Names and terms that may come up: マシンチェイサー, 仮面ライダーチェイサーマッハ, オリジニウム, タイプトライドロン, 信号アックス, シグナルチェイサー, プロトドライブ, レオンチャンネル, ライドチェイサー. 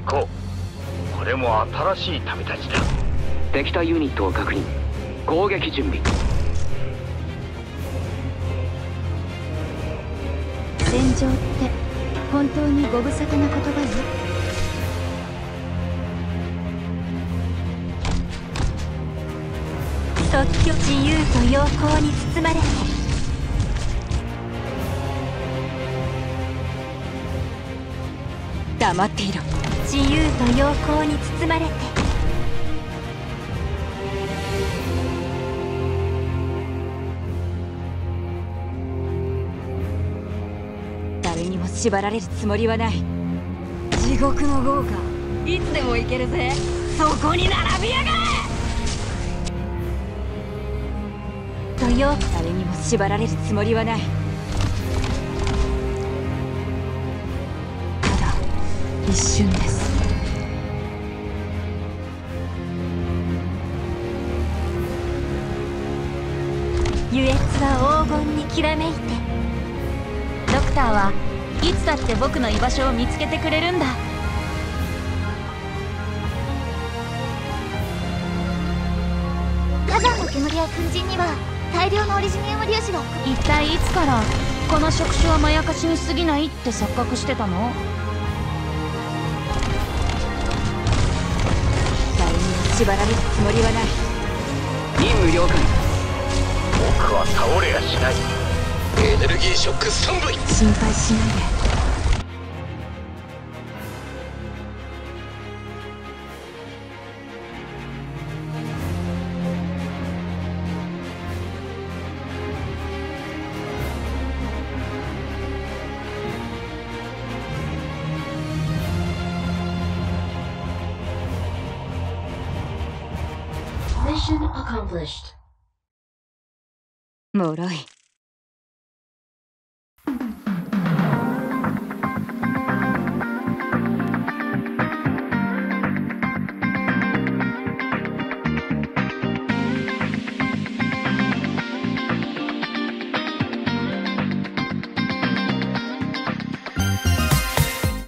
に行こう。これも新しい旅立ちだ。敵対ユニットを確認。攻撃準備。戦場って本当にご無沙汰な言葉よ。即興自由と陽光に包まれて黙っていろ。自由と陽光に包まれて誰にも縛られるつもりはない。地獄の豪華いつでも行けるぜ。そこに並びやがれ。誰にも縛られるつもりはない。ただ一瞬です。優越は黄金にきらめいて。ドクターはいつだって僕の居場所を見つけてくれるんだ。火山の煙や粉塵には大量のオリジニウム粒子が。一体いつからこの触手はまやかしに過ぎないって錯覚してたの？誰にも縛られるつもりはない。任務了解。僕は倒れやしない。エネルギーショックスタンバイ。心配しないで。Mission accomplished. もろい。